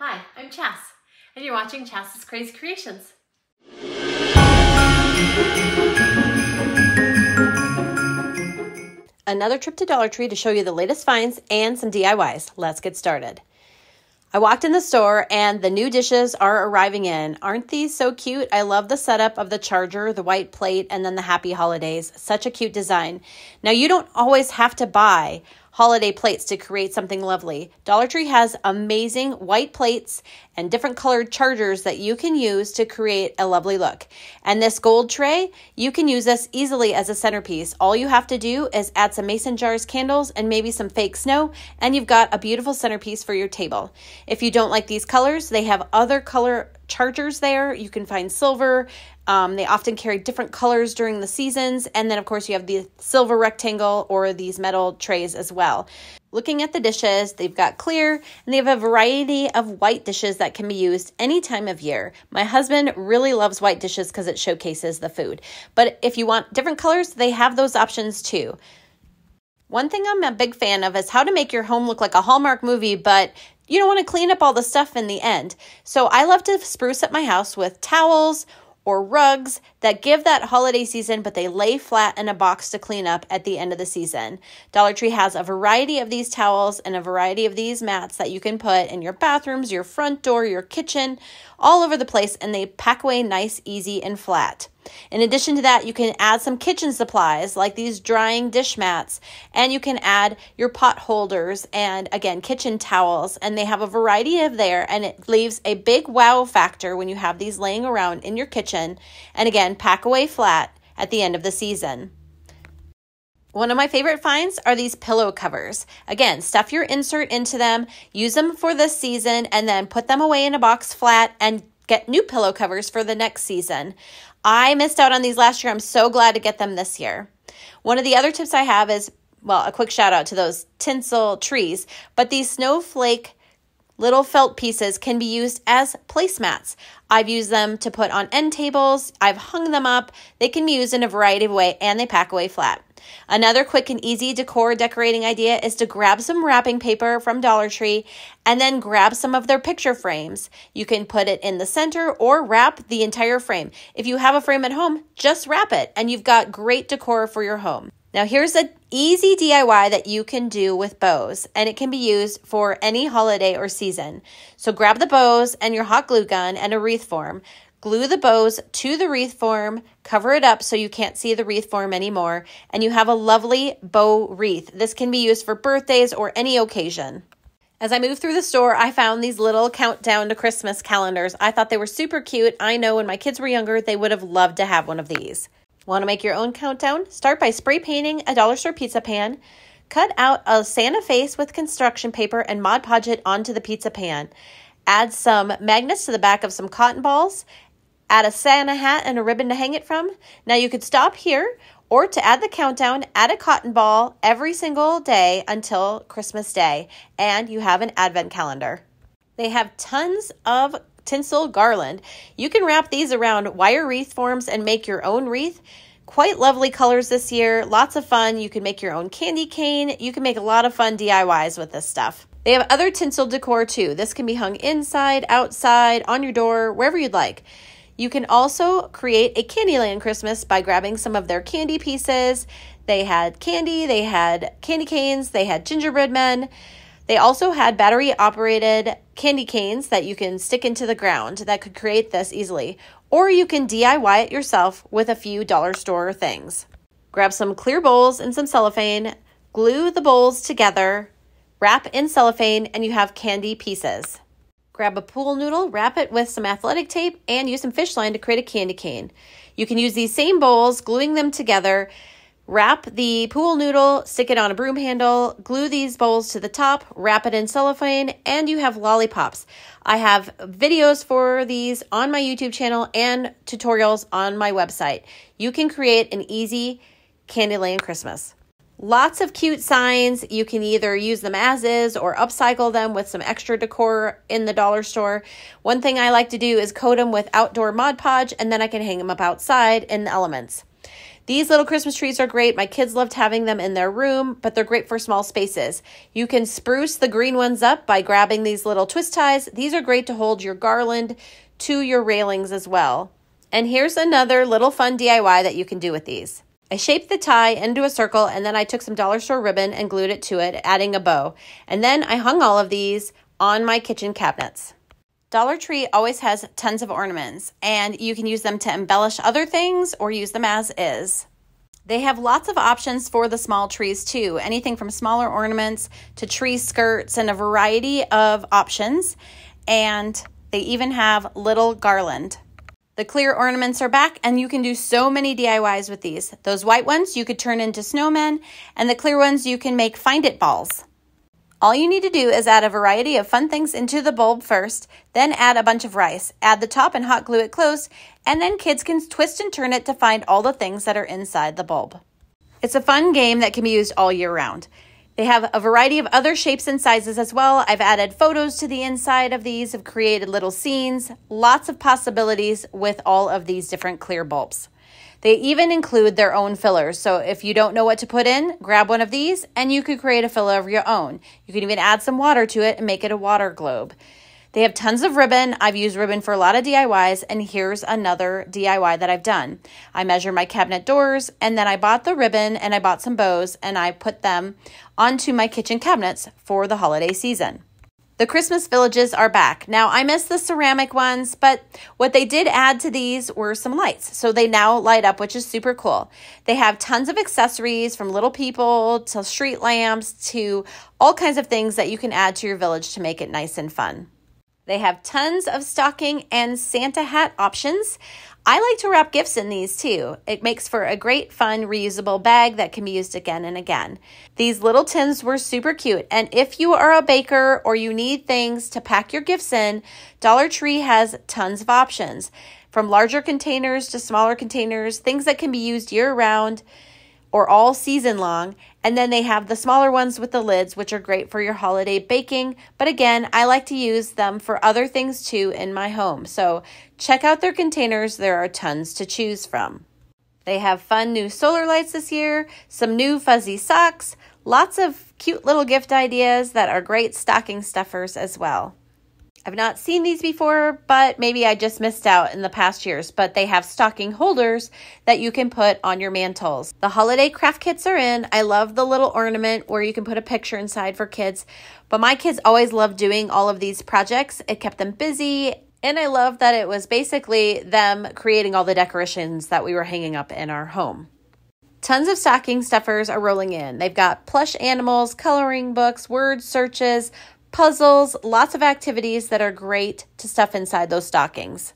Hi, I'm Chas, and you're watching Chas's Crazy Creations. Another trip to Dollar Tree to show you the latest finds and some DIYs. Let's get started. I walked in the store and the new dishes are arriving in. Aren't these so cute? I love the setup of the charger, the white plate, and then the happy holidays. Such a cute design. Now, you don't always have to buy holiday plates to create something lovely. Dollar Tree has amazing white plates and different colored chargers that you can use to create a lovely look. And this gold tray, you can use this easily as a centerpiece. All you have to do is add some mason jars, candles, and maybe some fake snow, and you've got a beautiful centerpiece for your table. If you don't like these colors, they have other color chargers there. You can find silver. They often carry different colors during the seasons. And then, of course, you have the silver rectangle or these metal trays as well. Looking at the dishes, they've got clear and they have a variety of white dishes that can be used any time of year. My husband really loves white dishes because it showcases the food. But if you want different colors, they have those options too. One thing I'm a big fan of is how to make your home look like a Hallmark movie, but you don't want to clean up all the stuff in the end. So I love to spruce up my house with towels or rugs that give that holiday season, but they lay flat in a box to clean up at the end of the season. Dollar Tree has a variety of these towels and a variety of these mats that you can put in your bathrooms, your front door, your kitchen, all over the place, and they pack away nice, easy, and flat. In addition to that, you can add some kitchen supplies like these drying dish mats, and you can add your pot holders and, again, kitchen towels, and they have a variety of there, and it leaves a big wow factor when you have these laying around in your kitchen, and again, pack away flat at the end of the season. One of my favorite finds are these pillow covers. Again, stuff your insert into them, use them for this season, and then put them away in a box flat and get new pillow covers for the next season. I missed out on these last year. I'm so glad to get them this year. One of the other tips I have is, well, a quick shout out to those tinsel trees, but these snowflake little felt pieces can be used as placemats. I've used them to put on end tables. I've hung them up. They can be used in a variety of ways, and they pack away flat. Another quick and easy decor decorating idea is to grab some wrapping paper from Dollar Tree and then grab some of their picture frames. You can put it in the center or wrap the entire frame. If you have a frame at home, just wrap it and you've got great decor for your home. Now here's an easy DIY that you can do with bows, and it can be used for any holiday or season. So grab the bows and your hot glue gun and a wreath form. Glue the bows to the wreath form, cover it up so you can't see the wreath form anymore, and you have a lovely bow wreath. This can be used for birthdays or any occasion. As I moved through the store, I found these little countdown to Christmas calendars. I thought they were super cute. I know when my kids were younger, they would have loved to have one of these. Want to make your own countdown? Start by spray painting a dollar store pizza pan. Cut out a Santa face with construction paper and Mod Podge it onto the pizza pan. Add some magnets to the back of some cotton balls. Add a Santa hat and a ribbon to hang it from. Now you could stop here, or to add the countdown, add a cotton ball every single day until Christmas Day, and you have an advent calendar. They have tons of tinsel garland. You can wrap these around wire wreath forms and make your own wreath. Quite lovely colors this year, lots of fun. You can make your own candy cane. You can make a lot of fun DIYs with this stuff. They have other tinsel decor too. This can be hung inside, outside, on your door, wherever you'd like. You can also create a Candyland Christmas by grabbing some of their candy pieces. They had candy, they had candy canes, they had gingerbread men. They also had battery-operated candy canes that you can stick into the ground that could create this easily. Or you can DIY it yourself with a few dollar store things. Grab some clear bowls and some cellophane, glue the bowls together, wrap in cellophane, and you have candy pieces. Grab a pool noodle, wrap it with some athletic tape, and use some fish line to create a candy cane. You can use these same bowls, gluing them together, wrap the pool noodle, stick it on a broom handle, glue these bowls to the top, wrap it in cellophane, and you have lollipops. I have videos for these on my YouTube channel and tutorials on my website. You can create an easy Candyland Christmas. Lots of cute signs. You can either use them as is or upcycle them with some extra decor in the dollar store. One thing I like to do is coat them with outdoor Mod Podge, and then I can hang them up outside in the elements. These little Christmas trees are great. My kids loved having them in their room, but they're great for small spaces. You can spruce the green ones up by grabbing these little twist ties. These are great to hold your garland to your railings as well. And here's another little fun DIY that you can do with these. I shaped the tie into a circle, and then I took some dollar store ribbon and glued it to it, adding a bow. And then I hung all of these on my kitchen cabinets. Dollar Tree always has tons of ornaments, and you can use them to embellish other things or use them as is. They have lots of options for the small trees too, anything from smaller ornaments to tree skirts and a variety of options, and they even have little garland. The clear ornaments are back, and you can do so many DIYs with these. Those white ones you could turn into snowmen, and the clear ones you can make find it balls. All you need to do is add a variety of fun things into the bulb first, then add a bunch of rice, add the top and hot glue it close, and then kids can twist and turn it to find all the things that are inside the bulb. It's a fun game that can be used all year round. They have a variety of other shapes and sizes as well. I've added photos to the inside of these, I've created little scenes, lots of possibilities with all of these different clear bulbs. They even include their own fillers. So if you don't know what to put in, grab one of these and you could create a filler of your own. You can even add some water to it and make it a water globe. They have tons of ribbon. I've used ribbon for a lot of DIYs, and here's another DIY that I've done. I measured my cabinet doors, and then I bought the ribbon and I bought some bows, and I put them onto my kitchen cabinets for the holiday season. The Christmas villages are back. Now, I miss the ceramic ones, but what they did add to these were some lights. So they now light up, which is super cool. They have tons of accessories, from little people to street lamps to all kinds of things that you can add to your village to make it nice and fun. They have tons of stocking and Santa hat options. I like to wrap gifts in these too. It makes for a great fun reusable bag that can be used again and again. These little tins were super cute, and if you are a baker or you need things to pack your gifts in, Dollar Tree has tons of options, from larger containers to smaller containers, things that can be used year round or all season long. And then they have the smaller ones with the lids, which are great for your holiday baking. But again, I like to use them for other things too in my home. So check out their containers. There are tons to choose from. They have fun new solar lights this year, some new fuzzy socks, lots of cute little gift ideas that are great stocking stuffers as well. I've not seen these before, but maybe I just missed out in the past years, but they have stocking holders that you can put on your mantles. The holiday craft kits are in. I love the little ornament where you can put a picture inside for kids, but my kids always loved doing all of these projects. It kept them busy, and I love that it was basically them creating all the decorations that we were hanging up in our home. Tons of stocking stuffers are rolling in. They've got plush animals, coloring books, word searches, puzzles, lots of activities that are great to stuff inside those stockings.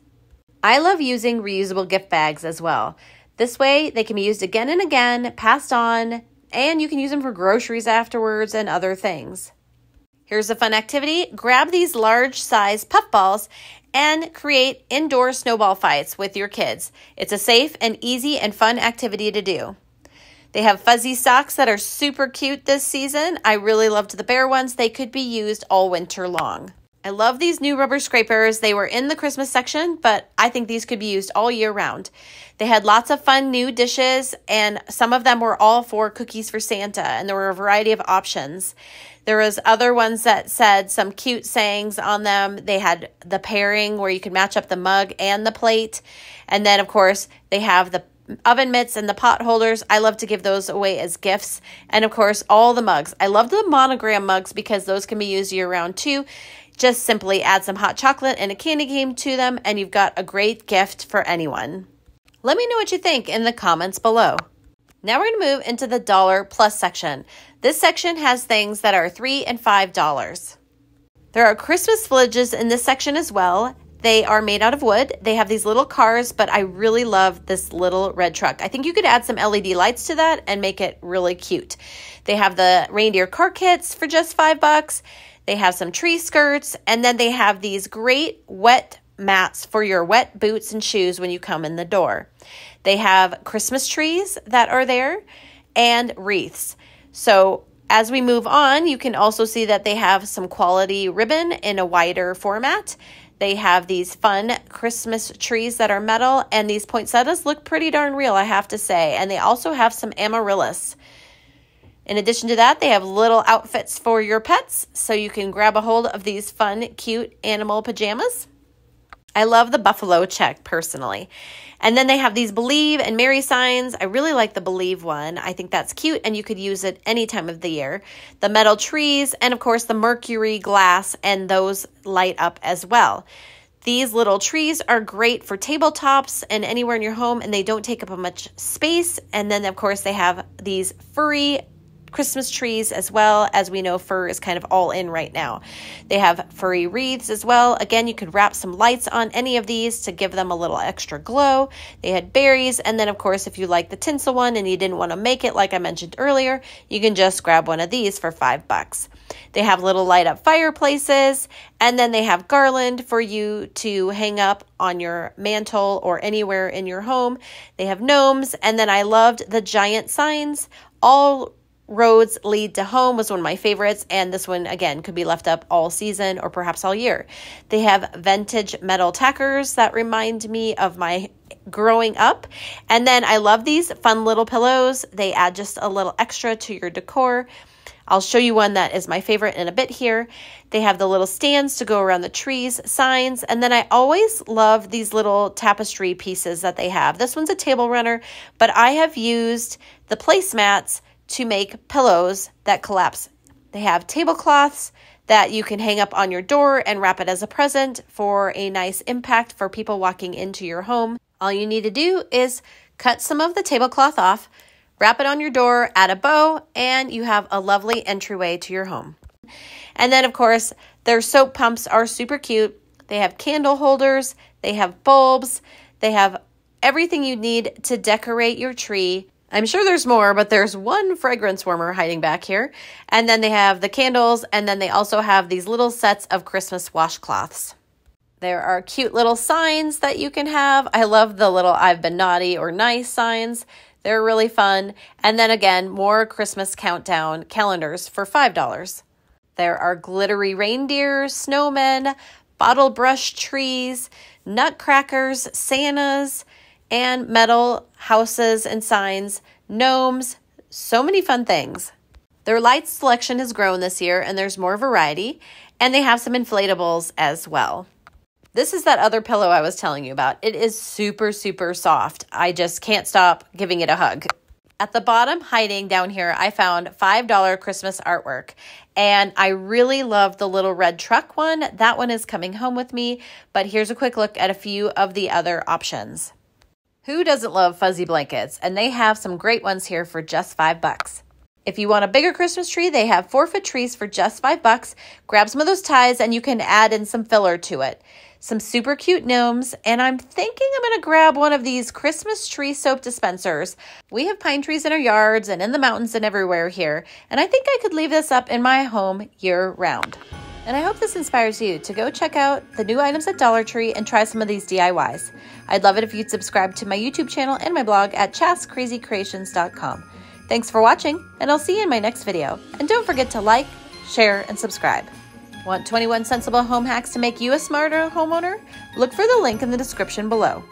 I love using reusable gift bags as well. This way they can be used again and again, passed on, and you can use them for groceries afterwards and other things. Here's a fun activity. Grab these large size puff balls and create indoor snowball fights with your kids. It's a safe and easy and fun activity to do. They have fuzzy socks that are super cute this season. I really loved the bear ones. They could be used all winter long. I love these new rubber scrapers. They were in the Christmas section, but I think these could be used all year round. They had lots of fun new dishes, and some of them were all for Cookies for Santa, and there were a variety of options. There was other ones that said some cute sayings on them. They had the pairing where you could match up the mug and the plate. And then, of course, they have the oven mitts and the pot holders. I love to give those away as gifts. And of course, all the mugs. I love the monogram mugs because those can be used year round too. Just simply add some hot chocolate and a candy cane to them, and you've got a great gift for anyone. Let me know what you think in the comments below. Now we're going to move into the dollar plus section. This section has things that are $3 and $5. There are Christmas villages in this section as well. They are made out of wood. They have these little cars, but I really love this little red truck. I think you could add some LED lights to that and make it really cute. They have the reindeer car kits for just $5. They have some tree skirts, and then they have these great wet mats for your wet boots and shoes when you come in the door. They have Christmas trees that are there and wreaths. So as we move on, you can also see that they have some quality ribbon in a wider format. They have these fun Christmas trees that are metal, and these poinsettias look pretty darn real, I have to say. And they also have some amaryllis. In addition to that, they have little outfits for your pets, so you can grab a hold of these fun, cute animal pajamas. I love the buffalo check, personally. And then they have these Believe and Merry signs. I really like the Believe one. I think that's cute, and you could use it any time of the year. The metal trees, and of course the mercury glass, and those light up as well. These little trees are great for tabletops and anywhere in your home, and they don't take up much space. And then, of course, they have these furry Christmas trees as well. As we know, fur is kind of all in right now. They have furry wreaths as well. Again, you could wrap some lights on any of these to give them a little extra glow. They had berries, and then of course, if you like the tinsel one and you didn't want to make it, like I mentioned earlier, you can just grab one of these for $5. They have little light up fireplaces, and then they have garland for you to hang up on your mantle or anywhere in your home. They have gnomes, and then I loved the giant signs. All roads lead to home was one of my favorites, and this one again could be left up all season or perhaps all year. They have vintage metal tackers that remind me of my growing up. And then I love these fun little pillows. They add just a little extra to your decor. I'll show you one that is my favorite in a bit here. They have the little stands to go around the trees, signs, and then I always love these little tapestry pieces that they have. This one's a table runner, but I have used the placemats to make pillows that collapse. They have tablecloths that you can hang up on your door and wrap it as a present for a nice impact for people walking into your home. All you need to do is cut some of the tablecloth off, wrap it on your door, add a bow, and you have a lovely entryway to your home. And then of course, their soap pumps are super cute. They have candle holders, they have bulbs, they have everything you need to decorate your tree. I'm sure there's more, but there's one fragrance warmer hiding back here. And then they have the candles, and then they also have these little sets of Christmas washcloths. There are cute little signs that you can have. I love the little I've been naughty or nice signs. They're really fun. And then again, more Christmas countdown calendars for $5. There are glittery reindeer, snowmen, bottle brush trees, nutcrackers, Santas, and metal houses and signs, gnomes, so many fun things. Their light selection has grown this year, and there's more variety, and they have some inflatables as well. This is that other pillow I was telling you about. It is super, super soft. I just can't stop giving it a hug. At the bottom, hiding down here, I found $5 Christmas artwork, and I really love the little red truck one. That one is coming home with me, but here's a quick look at a few of the other options. Who doesn't love fuzzy blankets? And they have some great ones here for just $5. If you want a bigger Christmas tree, they have 4-foot trees for just $5. Grab some of those ties and you can add in some filler to it. Some super cute gnomes, and I'm thinking I'm gonna grab one of these Christmas tree soap dispensers. We have pine trees in our yards and in the mountains and everywhere here, and I think I could leave this up in my home year round. And I hope this inspires you to go check out the new items at Dollar Tree and try some of these DIYs. I'd love it if you'd subscribe to my YouTube channel and my blog at ChasCrazyCreations.com. Thanks for watching, and I'll see you in my next video. And don't forget to like, share, and subscribe. Want 21 sensible home hacks to make you a smarter homeowner? Look for the link in the description below.